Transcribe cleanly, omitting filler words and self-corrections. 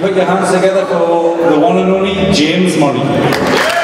put your hands together for the one and only James Murray.